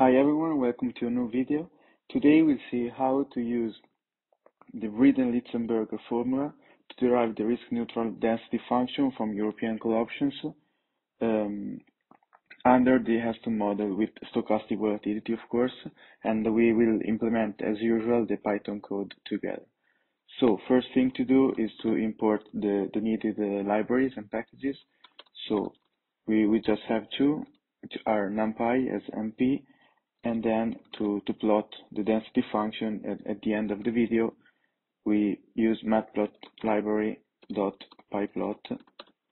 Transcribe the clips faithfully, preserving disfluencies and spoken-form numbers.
Hi everyone, welcome to a new video. Today we'll see how to use the Breeden-Litzenberger formula to derive the risk-neutral density function from European call options um, under the Heston model with stochastic volatility, of course, and we will implement, as usual, the Python code together. So, first thing to do is to import the, the needed uh, libraries and packages. So, we, we just have two, which are NumPy as N P, and then to, to plot the density function at, at the end of the video, we use matplotlib.pyplot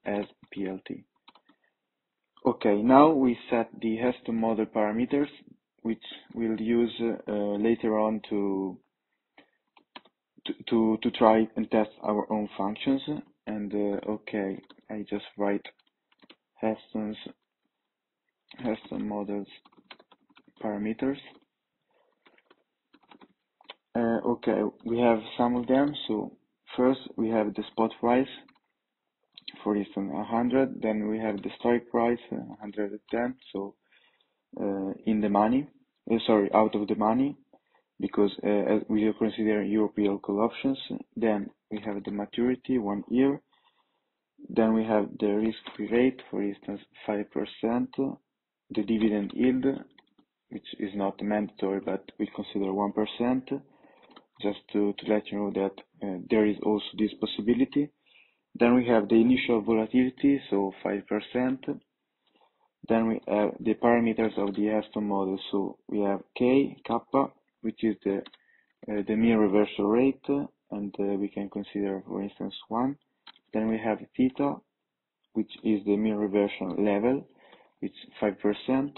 as P L T. Okay, now we set the Heston model parameters, which we'll use uh, later on to, to, to, to try and test our own functions. And uh, okay, I just write Heston's, Heston models parameters. Uh, okay, we have some of them. So first we have the spot price, for instance one hundred, then we have the strike price uh, one hundred ten, so uh, in the money, uh, sorry, out of the money, because uh, we are considering European call options. Then we have the maturity, one year, then we have the risk-free rate, for instance five percent, the dividend yield, which is not mandatory, but we consider one percent, just to, to let you know that uh, there is also this possibility. Then we have the initial volatility, so five percent. Then we have the parameters of the Heston model, so we have K, kappa, which is the, uh, the mean reversal rate, and uh, we can consider, for instance, one. Then we have theta, which is the mean reversion level, which is five percent.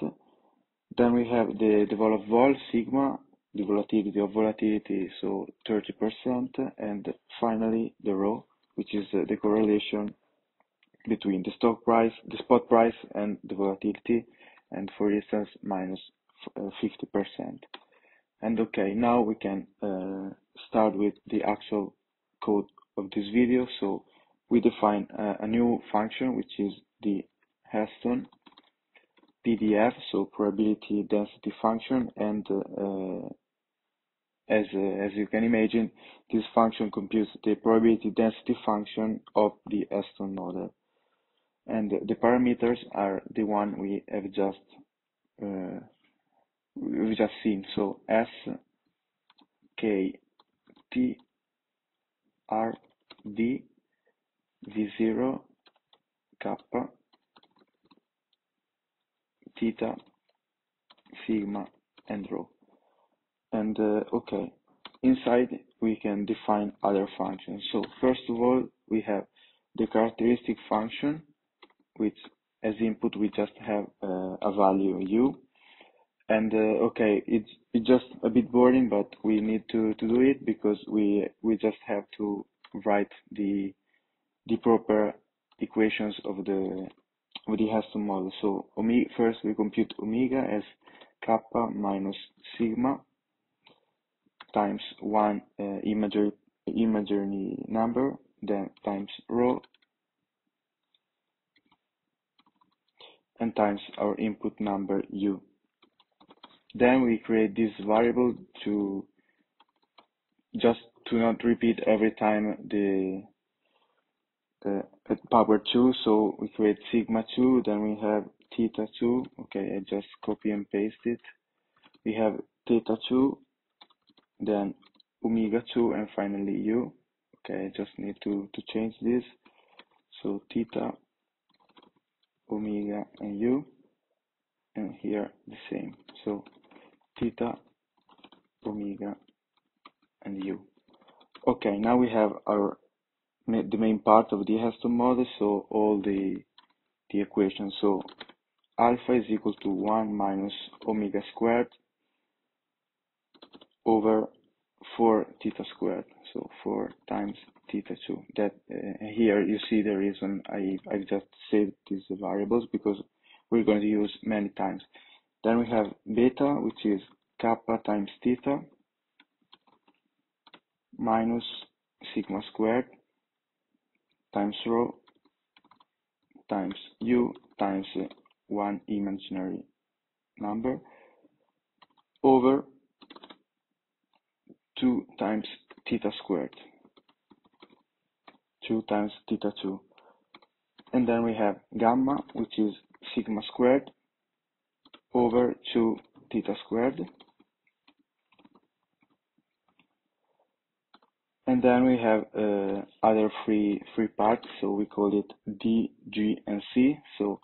Then we have the, the vol of vol, sigma, the volatility of volatility, so thirty percent, and finally the rho, which is the correlation between the stock price, the spot price, and the volatility, and for instance minus fifty percent. And okay, now we can uh, start with the actual code of this video. So we define uh, a new function, which is the Heston P D F, so probability density function, and uh, as uh, as you can imagine, this function computes the probability density function of the Heston model, and the parameters are the one we have just uh, we just seen. So S, K, T, R, D, V zero, kappa, theta, sigma, and rho. And uh, okay, inside we can define other functions. So first of all, we have the characteristic function, which as input we just have uh, a value u. And uh, okay, it's, it's just a bit boring, but we need to, to do it because we we just have to write the the proper equations of the with the Heston model. So omega, first we compute omega as kappa minus sigma times one uh, imaginary, imaginary number, then times rho, and times our input number u. Then we create this variable to just to not repeat every time the Uh, at power two, so we create sigma two, then we have theta two. Okay, I just copy and paste it. We have theta two, then omega two, and finally u. Okay, I just need to, to change this. So theta, omega, and u, and here the same. So theta, omega, and u. Okay, now we have our the main part of the Heston model, so all the the equations. So alpha is equal to one minus omega squared over four theta squared, so four times theta two. That uh, here you see the reason I I just saved these variables, because we're going to use many times. Then we have beta, which is kappa times theta minus sigma squared times rho times u times uh, one imaginary number, over two times theta squared, two times theta two. And then we have gamma, which is sigma squared over two theta squared. And then we have uh, other three, three parts, so we call it D, G, and C. So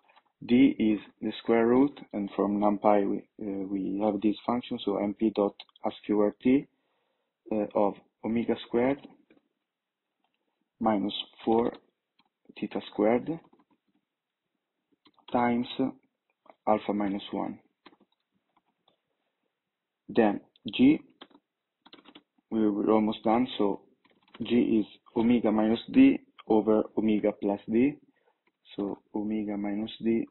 D is the square root, and from NumPy we, uh, we have this function, so np.asqrt uh, of omega squared minus four theta squared times alpha minus one. Then G, we were almost done, so G is omega minus D over omega plus D. So omega minus D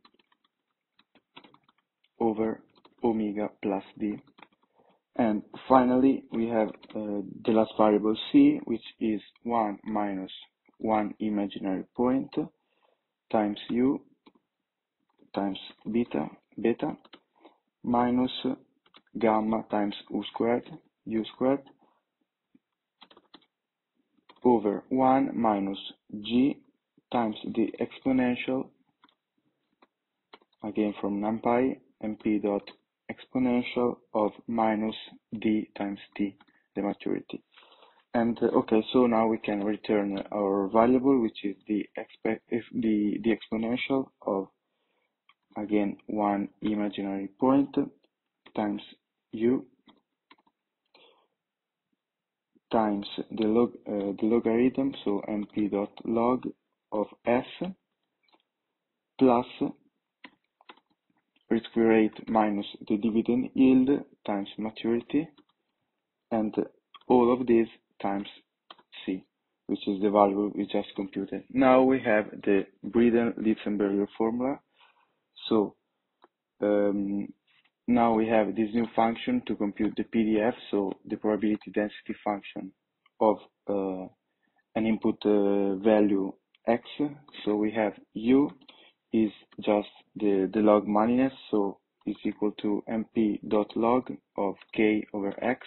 over omega plus D. And finally, we have uh, the last variable C, which is one minus one imaginary point times U times beta, beta minus gamma times U squared, U squared over one minus G times the exponential, again from NumPy, np dot exponential of minus D times T, the maturity. And uh, okay, so now we can return our variable, which is the exp if the the exponential of, again, one imaginary point times U times the log uh, the logarithm, so np dot log of S plus risk free rate minus the dividend yield times maturity, and all of this times C, which is the value we just computed. Now we have the Breeden-Litzenberger formula. So um, now we have this new function to compute the P D F, so the probability density function of uh, an input uh, value X. So we have U is just the, the log manliness, so it's equal to np dot log of K over X,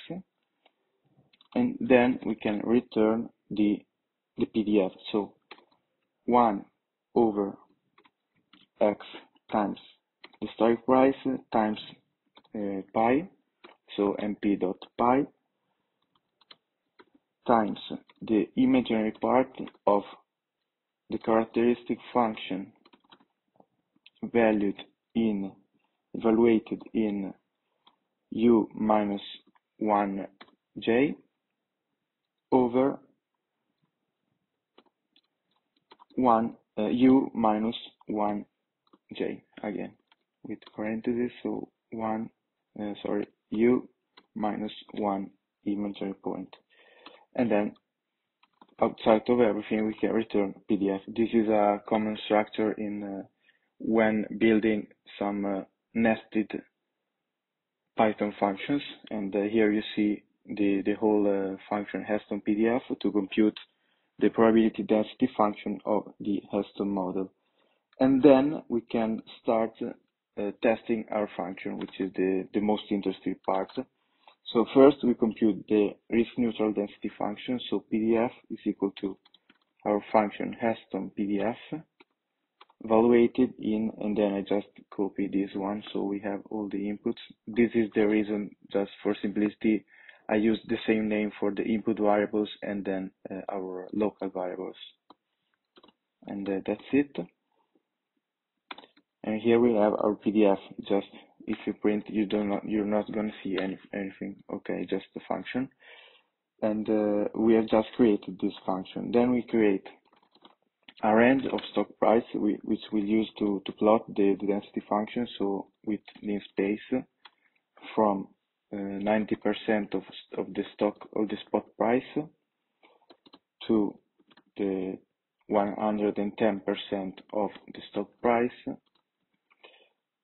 and then we can return the the P D F, so one over X times the strike price times uh, pi, so np dot pi times the imaginary part of the characteristic function valued in, evaluated in U minus one j over one uh, U minus one j, again with parentheses, so one uh, sorry U minus one imaginary point, and then outside of everything we can return P D F. This is a common structure in uh, when building some uh, nested Python functions, and uh, here you see the, the whole uh, function Heston P D F to compute the probability density function of the Heston model. And then we can start uh, testing our function, which is the, the most interesting part. So first we compute the risk-neutral density function, so P D F is equal to our function Heston P D F evaluated in, and then I just copy this one, so we have all the inputs. This is the reason, just for simplicity, I used the same name for the input variables and then uh, our local variables. And uh, that's it. And here we have our P D F. Just if you print, you don't not, you're not going to see any, anything. Okay, just the function. And uh, we have just created this function. Then we create a range of stock price, we, which we'll use to, to plot the, the density function. So with namespace from ninety percent uh, of, of the stock of the spot price to the one hundred ten percent of the stock price.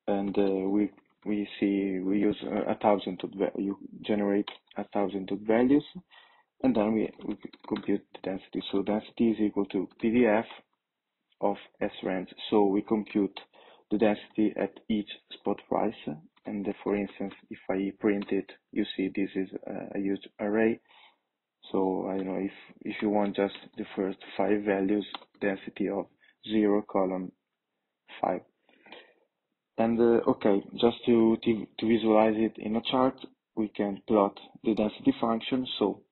And uh, we we see we use uh, a thousand to you generate a thousand to values, and then we, we compute the density. So density is equal to P D F of S range. So we compute the density at each spot price and for instance, if I print it, you see this is a huge array. So I don't know, if if you want just the first five values, density of zero column five. And uh, okay, just to, to to visualize it in a chart, we can plot the density function. So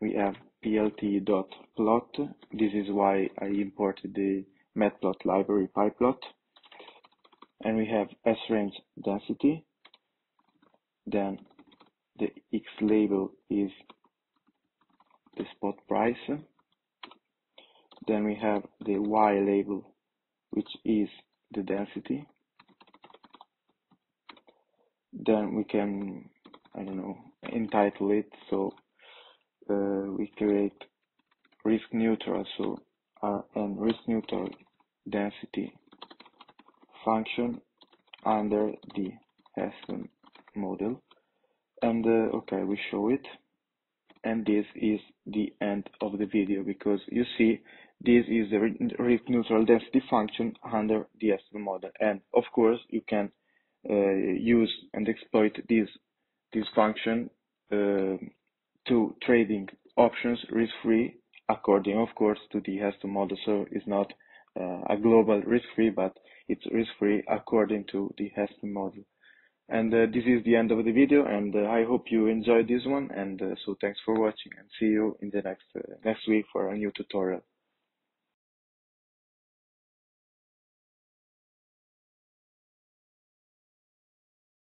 we have plt.plot. This is why I imported the matplot library pyplot. And we have srange density. Then the x label is the spot price. Then we have the y label, which is the density. Then we can, I don't know, entitle it. So uh, we create risk neutral, so rn risk neutral density function under the Heston model. And uh, okay, we show it. And this is the end of the video, because you see this is the risk neutral density function under the Heston model. And of course you can uh, use and exploit this this function uh, to trading options risk free, according of course to the Heston model. So it's not uh, a global risk free, but it's risk free according to the Heston model. And uh, this is the end of the video, and uh, I hope you enjoyed this one, and uh, so thanks for watching, and see you in the next uh, next week for a new tutorial.